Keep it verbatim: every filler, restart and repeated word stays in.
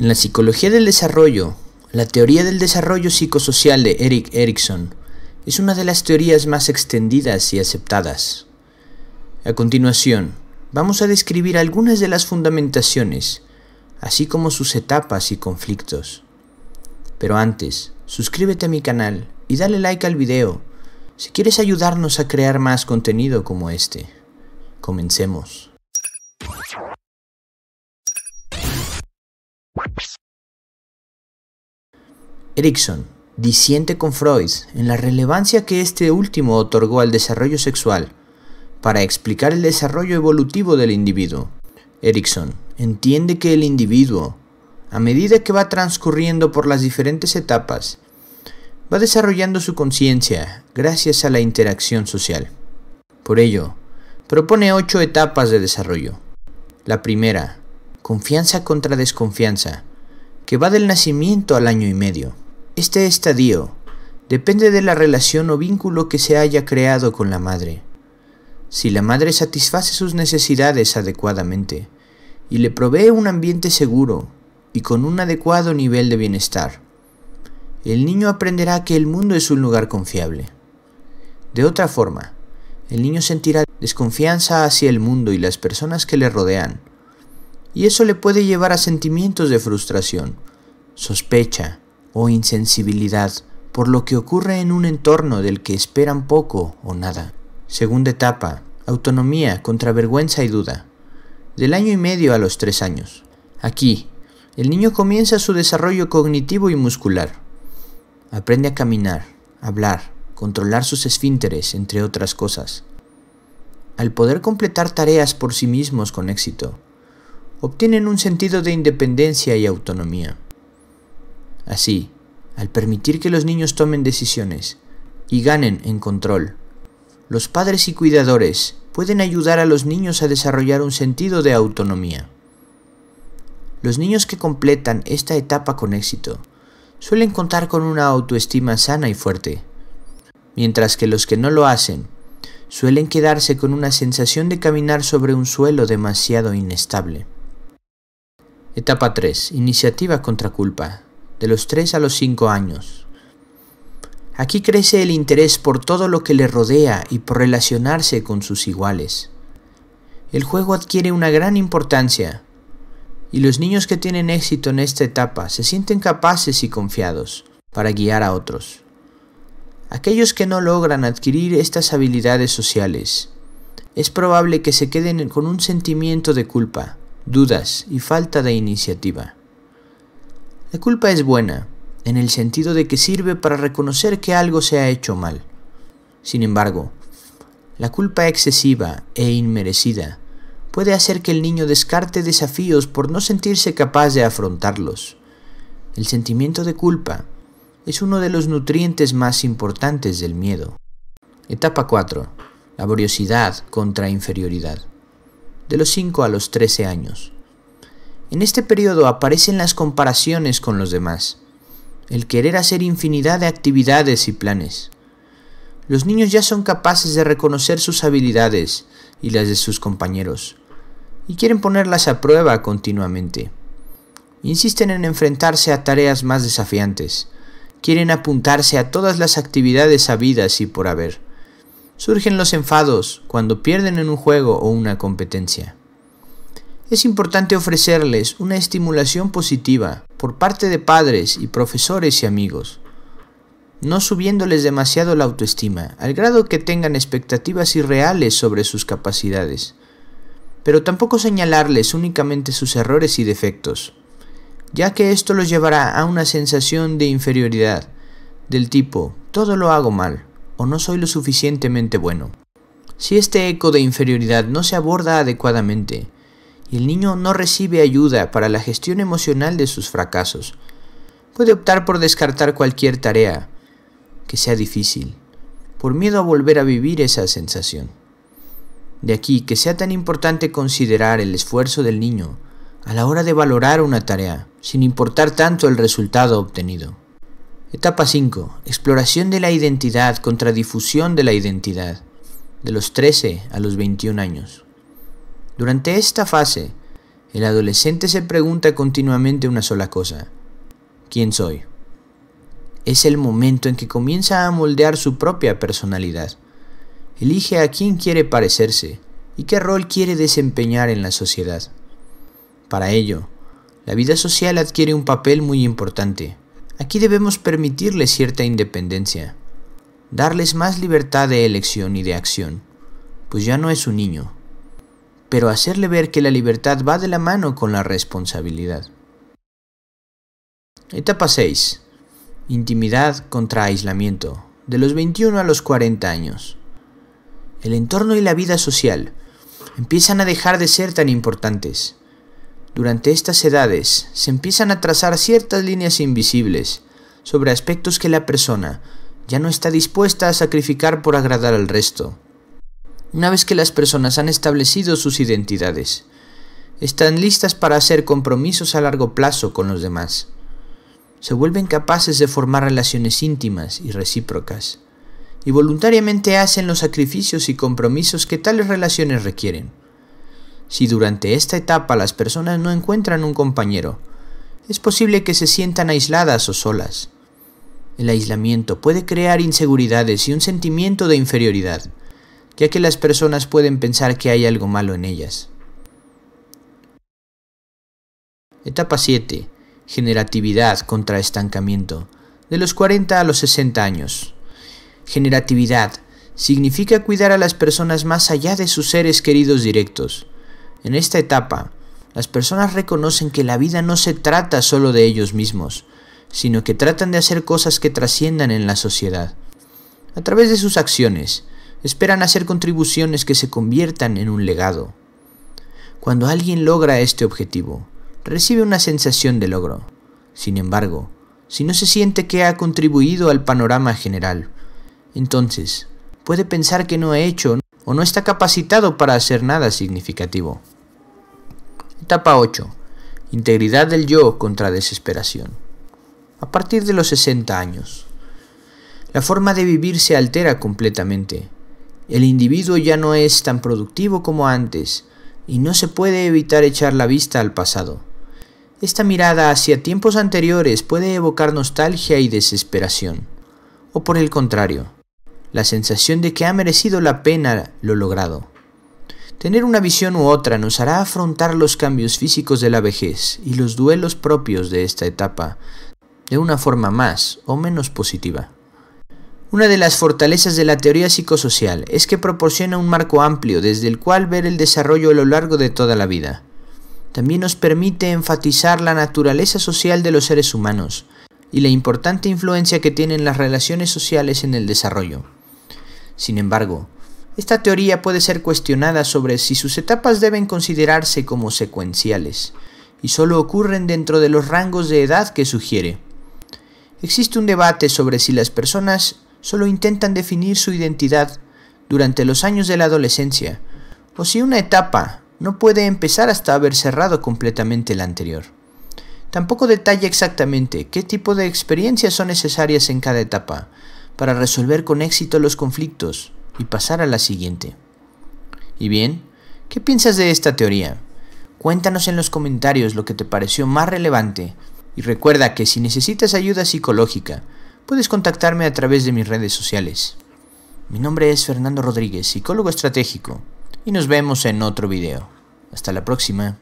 En la psicología del desarrollo, la teoría del desarrollo psicosocial de Erik Erikson es una de las teorías más extendidas y aceptadas. A continuación, vamos a describir algunas de las fundamentaciones, así como sus etapas y conflictos. Pero antes, suscríbete a mi canal y dale like al video si quieres ayudarnos a crear más contenido como este. Comencemos. Erikson disiente con Freud en la relevancia que este último otorgó al desarrollo sexual para explicar el desarrollo evolutivo del individuo. Erikson entiende que el individuo, a medida que va transcurriendo por las diferentes etapas, va desarrollando su conciencia gracias a la interacción social. Por ello, propone ocho etapas de desarrollo. La primera, confianza contra desconfianza, que va del nacimiento al año y medio. Este estadio depende de la relación o vínculo que se haya creado con la madre. Si la madre satisface sus necesidades adecuadamente y le provee un ambiente seguro y con un adecuado nivel de bienestar, el niño aprenderá que el mundo es un lugar confiable. De otra forma, el niño sentirá desconfianza hacia el mundo y las personas que le rodean, y eso le puede llevar a sentimientos de frustración, sospecha o insensibilidad por lo que ocurre en un entorno del que esperan poco o nada. Segunda etapa, autonomía contra vergüenza y duda, del año y medio a los tres años. Aquí, el niño comienza su desarrollo cognitivo y muscular. Aprende a caminar, hablar, controlar sus esfínteres, entre otras cosas. Al poder completar tareas por sí mismos con éxito, obtienen un sentido de independencia y autonomía. Así, al permitir que los niños tomen decisiones y ganen en control, los padres y cuidadores pueden ayudar a los niños a desarrollar un sentido de autonomía. Los niños que completan esta etapa con éxito suelen contar con una autoestima sana y fuerte, mientras que los que no lo hacen suelen quedarse con una sensación de caminar sobre un suelo demasiado inestable. Etapa tres. Iniciativa contra culpa, de los tres a los cinco años. Aquí crece el interés por todo lo que le rodea y por relacionarse con sus iguales. El juego adquiere una gran importancia, y los niños que tienen éxito en esta etapa se sienten capaces y confiados para guiar a otros. Aquellos que no logran adquirir estas habilidades sociales, es probable que se queden con un sentimiento de culpa, dudas y falta de iniciativa. La culpa es buena, en el sentido de que sirve para reconocer que algo se ha hecho mal. Sin embargo, la culpa excesiva e inmerecida puede hacer que el niño descarte desafíos por no sentirse capaz de afrontarlos. El sentimiento de culpa es uno de los nutrientes más importantes del miedo. Etapa cuatro. Laboriosidad contra inferioridad, de los cinco a los trece años. En este periodo aparecen las comparaciones con los demás, el querer hacer infinidad de actividades y planes. Los niños ya son capaces de reconocer sus habilidades y las de sus compañeros, y quieren ponerlas a prueba continuamente. Insisten en enfrentarse a tareas más desafiantes. Quieren apuntarse a todas las actividades habidas y por haber. Surgen los enfados cuando pierden en un juego o una competencia. Es importante ofrecerles una estimulación positiva por parte de padres y profesores y amigos, no subiéndoles demasiado la autoestima, al grado que tengan expectativas irreales sobre sus capacidades, pero tampoco señalarles únicamente sus errores y defectos, ya que esto los llevará a una sensación de inferioridad, del tipo, todo lo hago mal, o no soy lo suficientemente bueno. Si este eco de inferioridad no se aborda adecuadamente, y el niño no recibe ayuda para la gestión emocional de sus fracasos, puede optar por descartar cualquier tarea que sea difícil, por miedo a volver a vivir esa sensación. De aquí que sea tan importante considerar el esfuerzo del niño a la hora de valorar una tarea, sin importar tanto el resultado obtenido. Etapa cinco. Exploración de la identidad contra difusión de la identidad, de los trece a los veintiún años. Durante esta fase, El adolescente se pregunta continuamente una sola cosa: ¿quién soy? Es el momento en que comienza a moldear su propia personalidad. Elige a quién quiere parecerse y qué rol quiere desempeñar en la sociedad. Para ello, la vida social adquiere un papel muy importante. Aquí debemos permitirles cierta independencia, darles más libertad de elección y de acción, pues ya no es un niño, pero hacerle ver que la libertad va de la mano con la responsabilidad. Etapa seis. Intimidad contra aislamiento, de los veintiuno a los cuarenta años. El entorno y la vida social empiezan a dejar de ser tan importantes. Durante estas edades se empiezan a trazar ciertas líneas invisibles sobre aspectos que la persona ya no está dispuesta a sacrificar por agradar al resto. Una vez que las personas han establecido sus identidades, están listas para hacer compromisos a largo plazo con los demás. Se vuelven capaces de formar relaciones íntimas y recíprocas, y voluntariamente hacen los sacrificios y compromisos que tales relaciones requieren. Si durante esta etapa las personas no encuentran un compañero, es posible que se sientan aisladas o solas. El aislamiento puede crear inseguridades y un sentimiento de inferioridad, ya que las personas pueden pensar que hay algo malo en ellas. Etapa siete. Generatividad contra estancamiento, de los cuarenta a los sesenta años. Generatividad significa cuidar a las personas más allá de sus seres queridos directos. En esta etapa, las personas reconocen que la vida no se trata solo de ellos mismos, sino que tratan de hacer cosas que trasciendan en la sociedad. A través de sus acciones, esperan hacer contribuciones que se conviertan en un legado. Cuando alguien logra este objetivo, recibe una sensación de logro. Sin embargo, si no se siente que ha contribuido al panorama general, entonces puede pensar que no ha hecho o no está capacitado para hacer nada significativo. Etapa ocho. Integridad del yo contra desesperación. A partir de los sesenta años, la forma de vivir se altera completamente. El individuo ya no es tan productivo como antes y no se puede evitar echar la vista al pasado. Esta mirada hacia tiempos anteriores puede evocar nostalgia y desesperación, o por el contrario, la sensación de que ha merecido la pena lo logrado. Tener una visión u otra nos hará afrontar los cambios físicos de la vejez y los duelos propios de esta etapa de una forma más o menos positiva. Una de las fortalezas de la teoría psicosocial es que proporciona un marco amplio desde el cual ver el desarrollo a lo largo de toda la vida. También nos permite enfatizar la naturaleza social de los seres humanos y la importante influencia que tienen las relaciones sociales en el desarrollo. Sin embargo, esta teoría puede ser cuestionada sobre si sus etapas deben considerarse como secuenciales, y solo ocurren dentro de los rangos de edad que sugiere. Existe un debate sobre si las personas solo intentan definir su identidad durante los años de la adolescencia, o si una etapa no puede empezar hasta haber cerrado completamente la anterior. Tampoco detalla exactamente qué tipo de experiencias son necesarias en cada etapa para resolver con éxito los conflictos y pasar a la siguiente. Y bien, ¿qué piensas de esta teoría? Cuéntanos en los comentarios lo que te pareció más relevante y recuerda que si necesitas ayuda psicológica, puedes contactarme a través de mis redes sociales. Mi nombre es Fernando Rodríguez, psicólogo estratégico, y nos vemos en otro video. Hasta la próxima.